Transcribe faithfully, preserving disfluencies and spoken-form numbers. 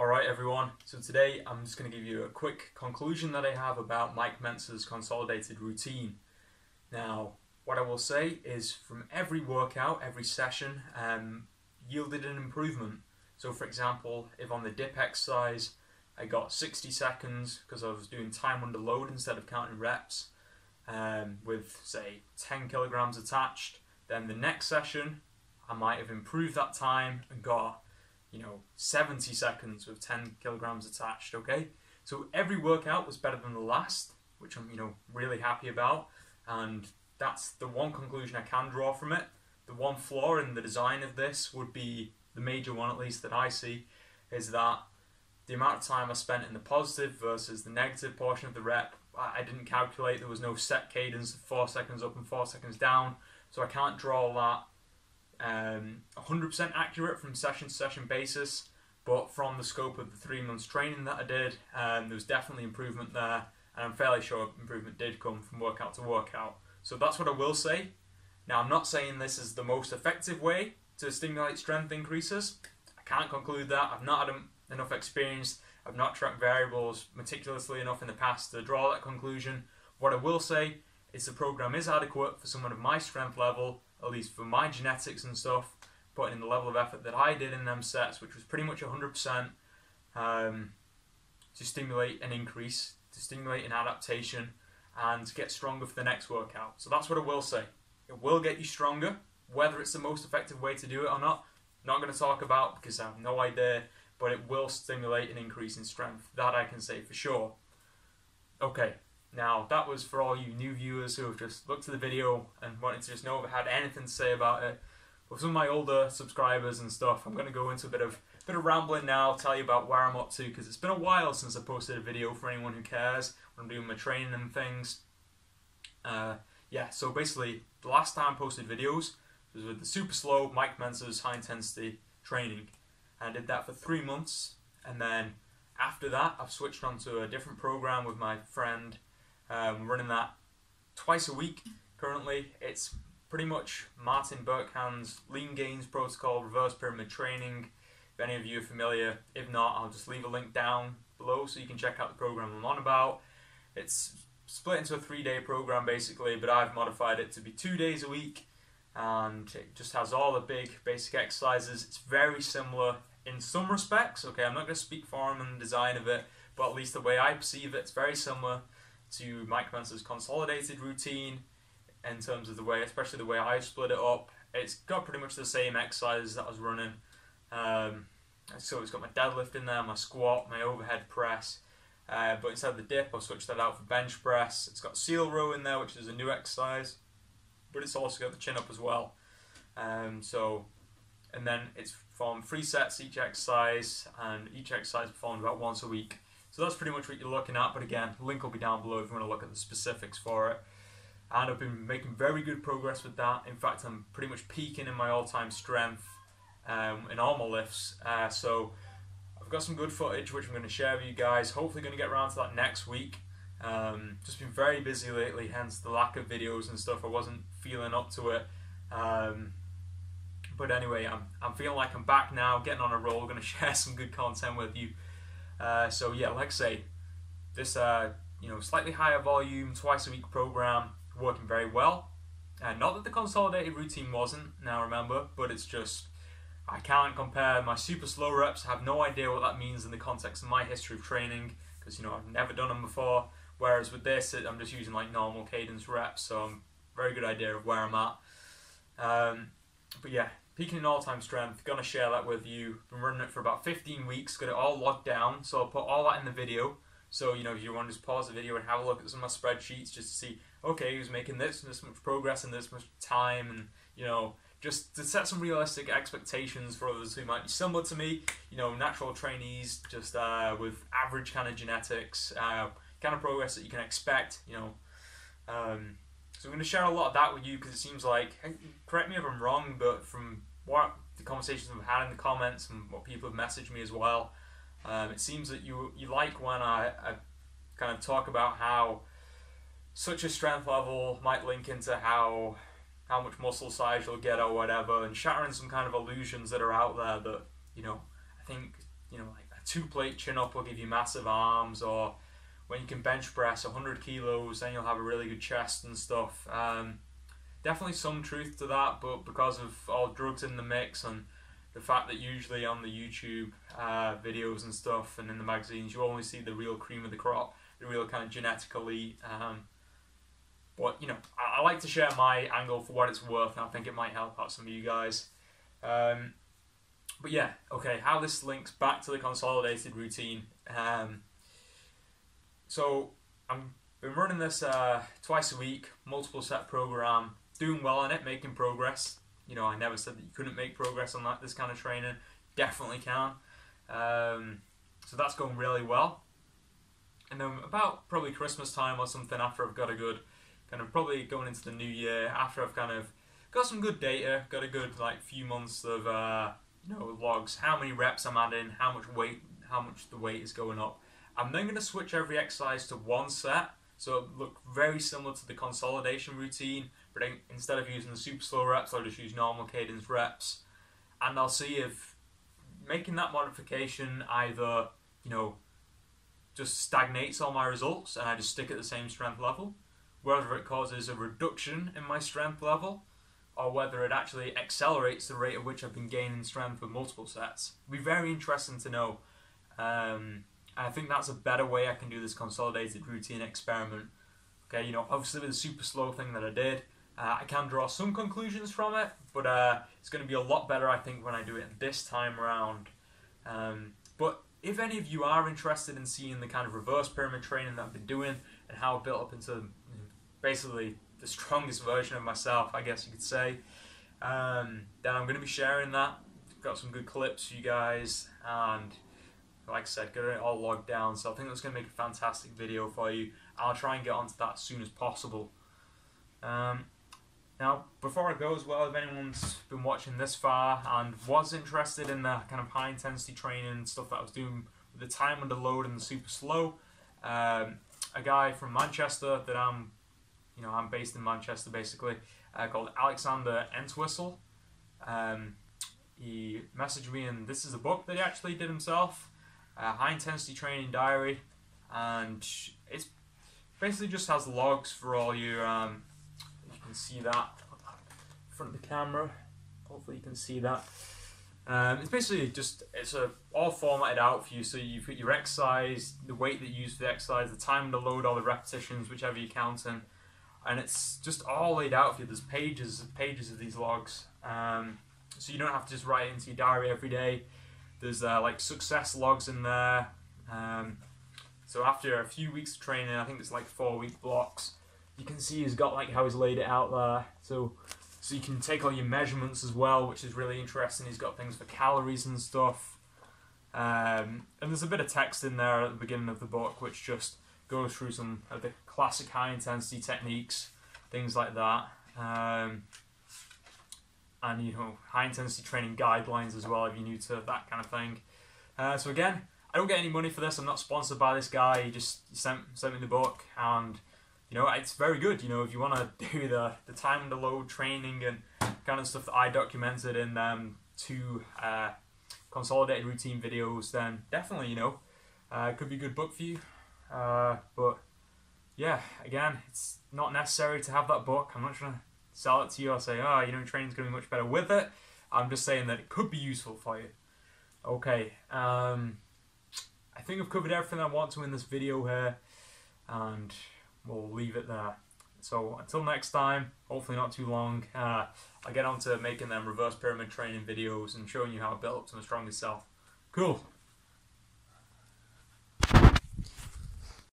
Alright everyone, so today I'm just going to give you a quick conclusion that I have about Mike Mentzer's consolidated routine. Now, what I will say is from every workout, every session, um, yielded an improvement. So for example, if on the dip exercise I got sixty seconds because I was doing time under load instead of counting reps, um, with say ten kilograms attached, then the next session I might have improved that time and got, you know, seventy seconds with ten kilograms attached, okay? So every workout was better than the last, which I'm, you know, really happy about. And that's the one conclusion I can draw from it. The one flaw in the design of this would be, the major one at least that I see, is that the amount of time I spent in the positive versus the negative portion of the rep, I didn't calculate. There was no set cadence of four seconds up and four seconds down. So I can't draw that Um, one hundred percent accurate from session to session basis, but from the scope of the three months training that I did, um, there was definitely improvement there, and I'm fairly sure improvement did come from workout to workout. So that's what I will say. Now, I'm not saying this is the most effective way to stimulate strength increases. I can't conclude that. I've not had enough experience. I've not tracked variables meticulously enough in the past to draw that conclusion. What I will say is the program is adequate for someone of my strength level, at least for my genetics and stuff, putting in the level of effort that I did in them sets, which was pretty much one hundred percent, um, to stimulate an increase, to stimulate an adaptation, and to get stronger for the next workout. So that's what I will say. It will get you stronger. Whether it's the most effective way to do it or not, not going to talk about because I have no idea, but it will stimulate an increase in strength. That I can say for sure. Okay. Now, that was for all you new viewers who have just looked at the video and wanted to just know if I had anything to say about it. But for some of my older subscribers and stuff, I'm going to go into a bit of bit of rambling now, tell you about where I'm up to, because it's been a while since I posted a video for anyone who cares when I'm doing my training and things. Uh, yeah, so basically, the last time I posted videos was with the super slow Mike Mentzer's high intensity training. And I did that for three months, and then after that, I've switched on to a different program with my friend. Um, running that twice a week currently. It's pretty much Martin Burkhan's Lean Gains protocol, reverse pyramid training, if any of you are familiar. If not, I'll just leave a link down below so you can check out the program I'm on about. It's split into a three-day program basically, but I've modified it to be two days a week, and it just has all the big basic exercises. It's very similar in some respects, okay, I'm not going to speak for him and the design of it, but at least the way I perceive it, it's very similar to Mike Mentzer's consolidated routine in terms of the way, especially the way I split it up. It's got pretty much the same exercises that I was running. Um, so it's got my deadlift in there, my squat, my overhead press. Uh, but instead of the dip, I've switched that out for bench press. It's got seal row in there, which is a new exercise, but it's also got the chin up as well. Um, so, and then it's from three sets each exercise, and each exercise performed about once a week. So that's pretty much what you're looking at, but again, link will be down below if you want to look at the specifics for it. And I've been making very good progress with that. In fact, I'm pretty much peaking in my all-time strength um, in all my lifts. Uh, so I've got some good footage, which I'm going to share with you guys. Hopefully going to get around to that next week. Um, just been very busy lately, hence the lack of videos and stuff. I wasn't feeling up to it. Um, but anyway, I'm, I'm feeling like I'm back now, getting on a roll, going to share some good content with you. Uh, so yeah, like I say, this uh, you know, slightly higher volume, twice a week program, working very well. Uh, not that the consolidated routine wasn't, now remember, but it's just, I can't compare my super slow reps. I have no idea what that means in the context of my history of training, because you know, I've never done them before, whereas with this, it, I'm just using like normal cadence reps, so I'm very good idea of where I'm at. Um, but yeah. Peaking in all-time strength, gonna share that with you. Been running it for about fifteen weeks, got it all locked down, so I'll put all that in the video. So, you know, if you want to just pause the video and have a look at some of my spreadsheets just to see, okay, who's making this and this much progress and this much time, and, you know, just to set some realistic expectations for others who might be similar to me, you know, natural trainees, just uh, with average kind of genetics, uh, kind of progress that you can expect, you know. Um, so I'm gonna share a lot of that with you, because it seems like, correct me if I'm wrong, but from what the conversations I've had in the comments and what people have messaged me as well, um, it seems that you you like when I, I kind of talk about how such a strength level might link into how how much muscle size you'll get or whatever, and shattering some kind of illusions that are out there that, you know, I think, you know, like two plate chin up will give you massive arms, or when you can bench press one hundred kilos, then you'll have a really good chest and stuff. Um, definitely some truth to that, but because of all drugs in the mix and the fact that usually on the YouTube uh, videos and stuff and in the magazines, you only see the real cream of the crop, the real kind of genetic elite. Um, but, you know, I, I like to share my angle for what it's worth, and I think it might help out some of you guys. Um, but yeah, okay, how this links back to the consolidated routine. Um, so I'm been running this uh, twice a week, multiple set program, doing well on it, making progress. You know, I never said that you couldn't make progress on that, this kind of training. Definitely can. Um, so that's going really well. And then about probably Christmas time or something, after I've got a good, kind of probably going into the new year, after I've kind of got some good data, got a good like few months of uh, you know, logs, how many reps I'm adding, how much weight, how much the weight is going up. I'm then going to switch every exercise to one set. So it looked very similar to the consolidation routine, but instead of using the super slow reps, I'll just use normal cadence reps. And I'll see if making that modification either, you know, just stagnates all my results and I just stick at the same strength level, whether it causes a reduction in my strength level, or whether it actually accelerates the rate at which I've been gaining strength with multiple sets. It'll be very interesting to know. Um, I think that's a better way I can do this consolidated routine experiment. Okay, you know, obviously with the super slow thing that I did, uh, I can draw some conclusions from it, but uh, it's going to be a lot better, I think, when I do it this time around. Um, but if any of you are interested in seeing the kind of reverse pyramid training that I've been doing and how I built up into, you know, basically the strongest version of myself, I guess you could say, um, then I'm going to be sharing that. Got some good clips for you guys, and like I said, got it all logged down, so I think that's going to make a fantastic video for you. I'll try and get onto that as soon as possible. Um, now, before I go as well, if anyone's been watching this far and was interested in the kind of high-intensity training stuff that I was doing with the time under load and the super slow, um, a guy from Manchester that I'm, you know, I'm based in Manchester basically, uh, called Alexander Entwistle. Um, he messaged me, and this is a book that he actually did himself. Uh, high intensity training diary, and it's basically just has logs for all you. Um, you can see that in front of the camera. Hopefully you can see that. Um, it's basically just it's a, all formatted out for you, so you put your exercise, the weight that you use for the exercise, the time to load, all the repetitions, whichever you're counting, and it's just all laid out for you. There's pages and pages of these logs, um, so you don't have to just write it into your diary every day. There's uh, like success logs in there. Um, so after a few weeks of training, I think it's like four week blocks, you can see he's got like how he's laid it out there. So, so you can take all your measurements as well, which is really interesting. He's got things for calories and stuff. Um, and there's a bit of text in there at the beginning of the book, which just goes through some of the classic high intensity techniques, things like that. Um, and you know, high intensity training guidelines as well if you're new to that kind of thing. Uh, so again, I don't get any money for this, I'm not sponsored by this guy, he just sent, sent me the book, and you know, it's very good. You know, if you want to do the, the time and the load training and kind of stuff that I documented in um, two uh, consolidated routine videos, then definitely, you know, uh, it could be a good book for you. Uh, but yeah, again, it's not necessary to have that book. I'm not trying to sell it to you or say, oh, you know, training's going to be much better with it. I'm just saying that it could be useful for you. Okay, um, I think I've covered everything I want to in this video here, and we'll leave it there. So until next time, hopefully not too long, uh, I'll get on to making them reverse pyramid training videos and showing you how I built up to my strongest self. Cool.